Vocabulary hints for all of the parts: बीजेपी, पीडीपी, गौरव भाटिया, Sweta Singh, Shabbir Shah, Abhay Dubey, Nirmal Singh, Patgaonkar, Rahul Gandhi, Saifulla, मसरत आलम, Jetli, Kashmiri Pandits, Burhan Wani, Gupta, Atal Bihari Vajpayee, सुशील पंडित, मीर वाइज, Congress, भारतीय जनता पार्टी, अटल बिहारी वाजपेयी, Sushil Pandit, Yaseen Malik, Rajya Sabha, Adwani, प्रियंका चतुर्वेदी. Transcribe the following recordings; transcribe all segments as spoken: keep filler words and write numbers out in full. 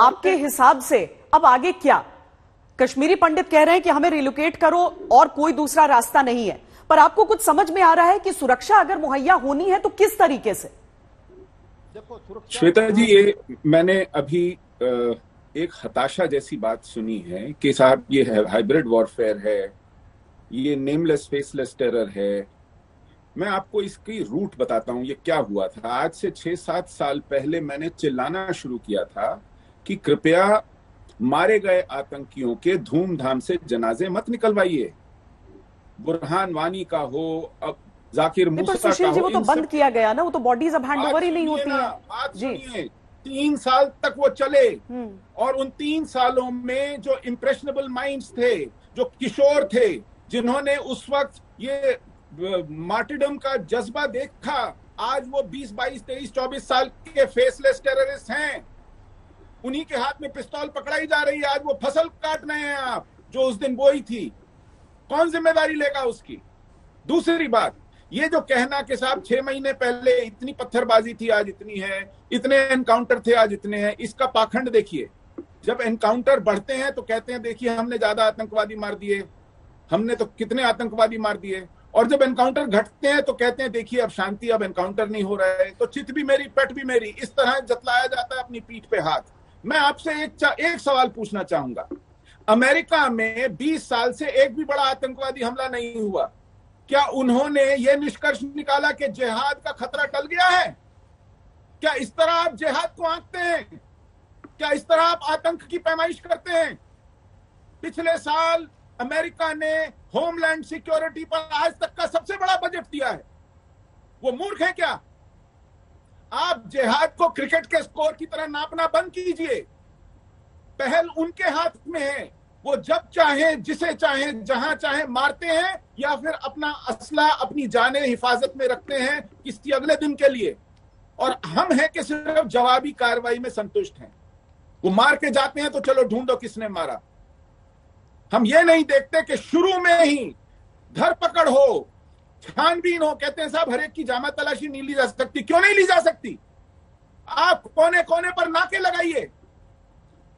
आपके हिसाब से अब आगे क्या? कश्मीरी पंडित कह रहे हैं कि हमें रिलोकेट करो और कोई दूसरा रास्ता नहीं है, पर आपको कुछ समझ में आ रहा है कि सुरक्षा अगर मुहैया होनी है तो किस तरीके से? श्वेता जी, ये मैंने अभी एक हताशा जैसी बात सुनी है कि साहब ये है हाइब्रिड वॉरफेयर है, ये नेमलेस फेसलेस टेरर है। मैं आपको इसकी रूट बताता हूं ये क्या हुआ था। आज से छह सात साल पहले मैंने चिल्लाना शुरू किया था कि कृपया मारे गए आतंकियों के धूमधाम से जनाजे मत निकलवाइए। बुरहान वानी का हो, अब जाकिर मुस्तफा का हो, वो तो बंद किया गया ना, वो तो बॉडीज अब हैंड ओवर ही नहीं होती है। जी, तीन साल तक वो चले और उन तीन सालों में जो इम्प्रेशनेबल माइंड्स थे, जो किशोर थे, जिन्होंने उस वक्त ये मार्टिडम का जज्बा देखा, आज वो बीस बाईस तेईस चौबीस साल के फेसलेस टेररिस्ट हैं। उन्हीं के हाथ में पिस्तौल पकड़ाई जा रही है, आज वो फसल काट रहे हैं। आप जो उस दिन बोई थी, कौन जिम्मेदारी लेगा उसकी? दूसरी बात, ये जो कहना कि साहब छह महीने पहले इतनी पत्थरबाजी थी आज इतनी है, इतने एनकाउंटर थे आज इतने हैं, इसका पाखंड देखिए। जब एनकाउंटर बढ़ते हैं तो कहते हैं देखिए हमने ज्यादा आतंकवादी मार दिए, हमने तो कितने आतंकवादी मार दिए, और जब एनकाउंटर घटते हैं तो कहते हैं देखिए अब शांति, अब एनकाउंटर नहीं हो रहा है, तो चित भी मेरी पेट भी मेरी, इस तरह जतलाया जाता है अपनी पीठ पे हाथ। मैं आपसे एक एक सवाल पूछना चाहूंगा, अमेरिका में बीस साल से एक भी बड़ा आतंकवादी हमला नहीं हुआ, क्या उन्होंने यह निष्कर्ष निकाला कि जिहाद का खतरा टल गया है? क्या इस तरह आप जिहाद को आंकते हैं? क्या इस तरह आप आतंक की पैमाइश करते हैं? पिछले साल अमेरिका ने होमलैंड सिक्योरिटी पर आज तक का सबसे बड़ा बजट दिया है। वो मूर्ख है क्या? आप जिहाद को क्रिकेट के स्कोर की तरह नापना बंद कीजिए। पहल उनके हाथ में है, वो जब चाहे जिसे चाहे जहां चाहे मारते हैं, या फिर अपना असला अपनी जाने हिफाजत में रखते हैं किसी अगले दिन के लिए। और हम हैं कि सिर्फ जवाबी कार्रवाई में संतुष्ट हैं। वो मार के जाते हैं तो चलो ढूंढो किसने मारा। हम ये नहीं देखते कि शुरू में ही धरपकड़ हो, छानबीन हो, कहते हैं साहब हर एक की जामा तलाशी नहीं ली जा सकती। क्यों नहीं ली जा सकती? आप कोने कोने पर नाके लगाइए।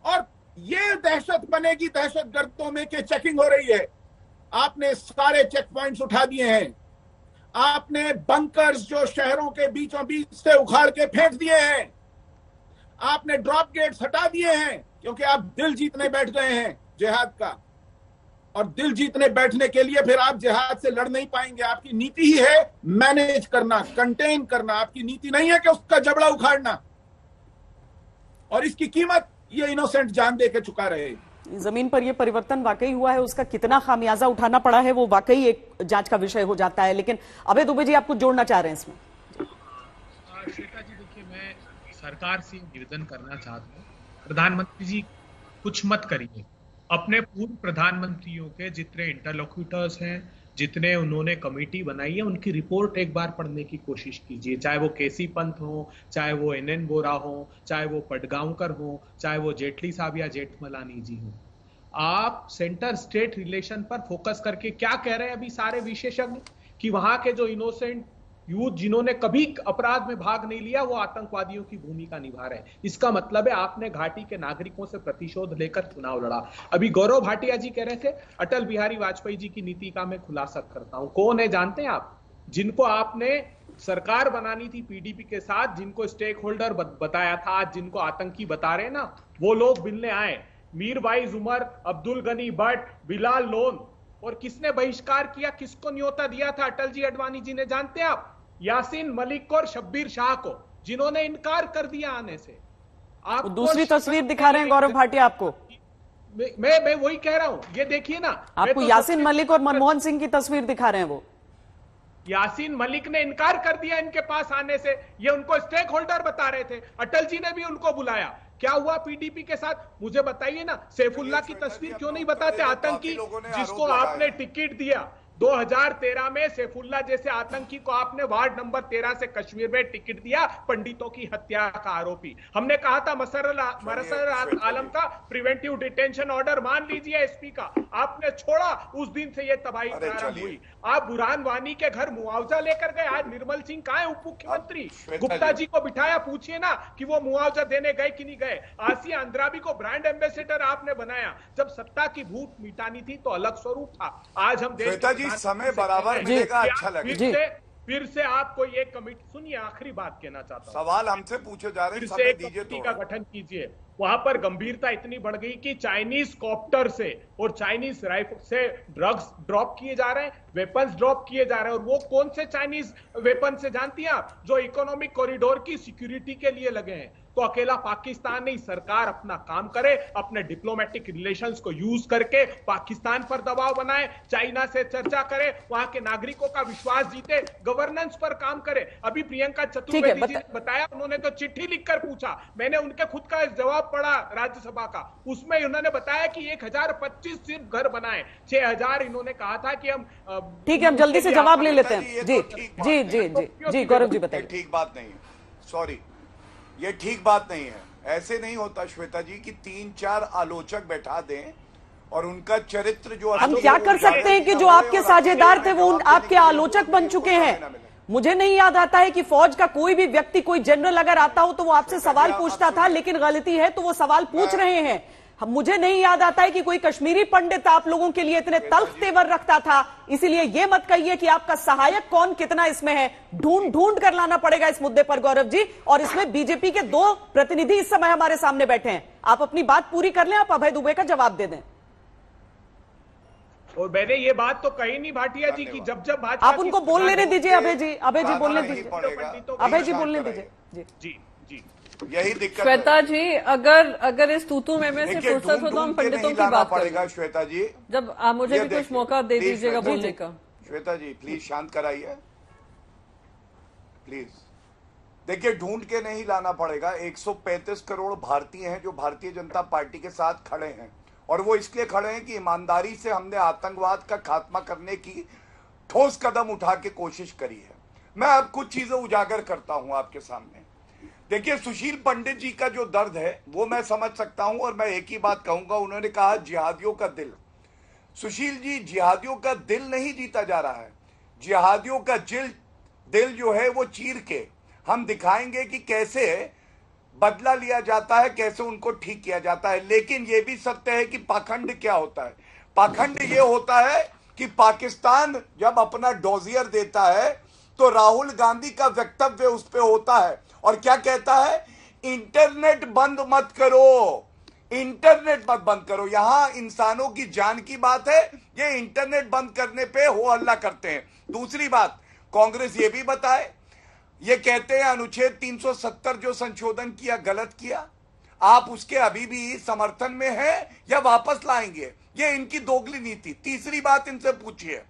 और ये दहशत बनेगी दहशत गर्दों में कि चेकिंग हो रही है। आपने सारे चेक पॉइंट्स उठा दिए हैं, आपने बंकर्स जो शहरों के बीचों बीच से उखाड़ के फेंक दिए हैं, आपने ड्रॉप गेट्स हटा दिए हैं, क्योंकि आप दिल जीतने बैठ गए हैं जिहाद का। और दिल जीतने बैठने के लिए फिर आप जिहाद से लड़ नहीं पाएंगे। आपकी नीति ही है मैनेज करना, कंटेन करना। आपकी नीति नहीं है कि उसका जबड़ा उखाड़ना, और इसकी कीमत ये इनोसेंट जान दे के चुका रहे। जमीन पर ये परिवर्तन वाकई हुआ है, उसका कितना खामियाजा उठाना पड़ा है वो वाकई एक जांच का विषय हो जाता है। लेकिन अभय दुबे जी, आप कुछ जोड़ना चाह रहे हैं इसमें? श्वेता जी देखिए, मैं सरकार से निवेदन करना चाहता हूँ, प्रधानमंत्री जी कुछ मत करिए। अपने पूर्व प्रधानमंत्रियों के जितने इंटरलोक्यूटर्स हैं, जितने उन्होंने कमेटी बनाई है, उनकी रिपोर्ट एक बार पढ़ने की कोशिश कीजिए। चाहे वो केसी पंत हो, चाहे वो एनएन बोरा हो, चाहे वो पटगांवकर हो, चाहे वो जेटली साहब या जेठमलानी जी हो। आप सेंटर स्टेट रिलेशन पर फोकस करके क्या कह रहे हैं अभी सारे विशेषज्ञ कि वहां के जो इनोसेंट यूथ जिन्होंने कभी अपराध में भाग नहीं लिया वो आतंकवादियों की भूमिका निभा रहे हैं। इसका मतलब है आपने घाटी के नागरिकों से प्रतिशोध लेकर चुनाव लड़ा। अभी गौरव भाटिया जी कह रहे थे अटल बिहारी वाजपेयी जी की नीति का मैं खुलासा करता हूं। कौन है जानते हैं आप? जिनको आपने सरकार बनानी थी पीडीपी के साथ, जिनको स्टेक होल्डर बताया था, आज जिनको आतंकी बता रहे हैं ना, वो लोग मिलने आए। मीर वाइज, उमर अब्दुल गनी भट्ट, बिलाल लोन। और किसने बहिष्कार किया, किसको न्योता दिया था अटल जी अडवाणी जी ने जानते हैं आप? यासीन मलिक और शब्बीर शाह को, जिन्होंने इनकार कर दिया आने से। आप दूसरी तस्वीर दिखा रहे हैं गौरव भाटिया आपको। मैं मैं वही कह रहा हूं, ये देखिए ना, आपको तो यासीन मलिक और मनमोहन सिंह की तस्वीर दिखा रहे हैं। वो यासीन मलिक ने इनकार कर दिया इनके पास आने से, ये उनको स्टेक होल्डर बता रहे थे। अटल जी ने भी उनको बुलाया, क्या हुआ पीडीपी के साथ? मुझे बताइए ना, सैफुल्ला की तस्वीर क्यों नहीं बताते? आतंकी जिसको आपने टिकट दिया, दो हज़ार तेरह में सैफुल्ला जैसे आतंकी को आपने वार्ड नंबर तेरह से कश्मीर में टिकट दिया, पंडितों की हत्या का आरोपी। हमने कहा था मसरत आलम का प्रिवेंटिव डिटेंशन ऑर्डर मान लीजिए एसपी का, आपने छोड़ा, उस दिन से यह तबाही प्रारंभ हुई। आप बुरहान वानी के घर मुआवजा लेकर गए, आज निर्मल सिंह कहाँ है उप मुख्यमंत्री? गुप्ता जी को बिठाया, पूछिए ना कि वो मुआवजा देने गए कि नहीं गए। आशी आंद्राबी को ब्रांड एम्बेसडर आपने बनाया। जब सत्ता की भूख मिटानी थी तो अलग स्वरूप था। आज हम देख समय बराबर मिलेगा, अच्छा लगेगा। फिर से आपको ये कमिट, सुनिए आखिरी बात कहना चाहता हूँ, सवाल हमसे पूछे जा रहे हैं, फिर से एक कमेटी का गठन कीजिए। वहां पर गंभीरता इतनी बढ़ गई कि चाइनीज कॉप्टर से और चाइनीज राइफल से ड्रग्स ड्रॉप किए जा रहे हैं, वेपन्स ड्रॉप किए जा रहे हैं। और वो कौन से चाइनीज वेपन से जानती हैं आप? जो इकोनॉमिक कॉरिडोर की सिक्योरिटी के लिए लगे हैं। तो अकेला पाकिस्तान नहीं, सरकार अपना काम करे, अपने डिप्लोमेटिक रिलेशंस को यूज करके पाकिस्तान पर दबाव बनाए, चाइना से चर्चा करे, वहां के नागरिकों का विश्वास जीते, गवर्नेंस पर काम करे। अभी प्रियंका चतुर्वेदी बत... जी ने बताया, उन्होंने तो चिट्ठी लिखकर पूछा, मैंने उनके खुद का जवाब पढ़ा राज्यसभा का, उसमें उन्होंने बताया कि एक हजार पच्चीस सिर्फ घर बनाए, छह हजार इन्होंने कहा था कि हम ठीक है हम जल्दी से जवाब ले लेते हैं। जी जी जी जी जी गौरव जी बताइए। ठीक बात नहीं है, सॉरी, ये ठीक बात नहीं है। ऐसे नहीं होता श्वेता जी कि तीन चार आलोचक बैठा दें और उनका चरित्र जो, हम क्या कर सकते हैं कि जो आपके साझेदार थे वो आपके आलोचक बन चुके हैं। मुझे नहीं याद आता है कि फौज का कोई भी व्यक्ति, कोई जनरल अगर आता हो तो वो आपसे सवाल पूछता था, लेकिन गलती है तो वो सवाल पूछ रहे हैं। मुझे नहीं याद आता है कि कोई कश्मीरी पंडित आप लोगों के लिए इतने तल्ख तेवर रखता था। इसीलिए यह मत कहिए कि आपका सहायक कौन कितना इसमें है, ढूंढ ढूंढ कर लाना पड़ेगा इस मुद्दे पर गौरव जी। और इसमें बीजेपी के दो प्रतिनिधि इस समय हमारे सामने बैठे हैं, आप अपनी बात पूरी कर लें, आप अभय दुबे का जवाब दे दें। और मैंने ये बात तो कही नहीं भाटिया जी की, जब जब भाजपा, आप उनको बोल लेने दीजिए अभय जी, अभय जी बोलने दीजिए, अभय जी बोलने दीजिए। जी जी यही दिक्कत श्वेता जी, अगर अगर इस तूतू में में से फुर्सत हो तो हम पंडितों की बात पड़ेगा। श्वेता जी जब आप मुझे भी कुछ मौका दे दीजिएगा बोलने का। श्वेता जी प्लीज शांत कराइए प्लीज। देखिए ढूंढ के नहीं लाना पड़ेगा, एक सौ पैंतीस करोड़ भारतीय हैं जो भारतीय जनता पार्टी के साथ खड़े हैं, और वो इसलिए खड़े हैं कि ईमानदारी से हमने आतंकवाद का खात्मा करने की ठोस कदम उठा के कोशिश करी है। मैं अब कुछ चीजें उजागर करता हूँ आपके सामने। देखिए सुशील पंडित जी का जो दर्द है वो मैं समझ सकता हूं, और मैं एक ही बात कहूंगा, उन्होंने कहा जिहादियों का दिल। सुशील जी, जिहादियों का दिल नहीं जीता जा रहा है, जिहादियों का जिल दिल जो है वो चीर के हम दिखाएंगे कि कैसे बदला लिया जाता है, कैसे उनको ठीक किया जाता है। लेकिन ये भी सत्य है कि पाखंड क्या होता है। पाखंड ये होता है कि पाकिस्तान जब अपना डोजियर देता है तो राहुल गांधी का वक्तव्य उस पर होता है, और क्या कहता है, इंटरनेट बंद मत करो, इंटरनेट मत बंद करो। यहां इंसानों की जान की बात है, ये इंटरनेट बंद करने पे हो हल्ला करते हैं। दूसरी बात, कांग्रेस ये भी बताए, ये कहते हैं अनुच्छेद तीन सौ सत्तर जो संशोधन किया गलत किया, आप उसके अभी भी समर्थन में हैं या वापस लाएंगे, ये इनकी दोगली नीति। तीसरी बात इनसे पूछिए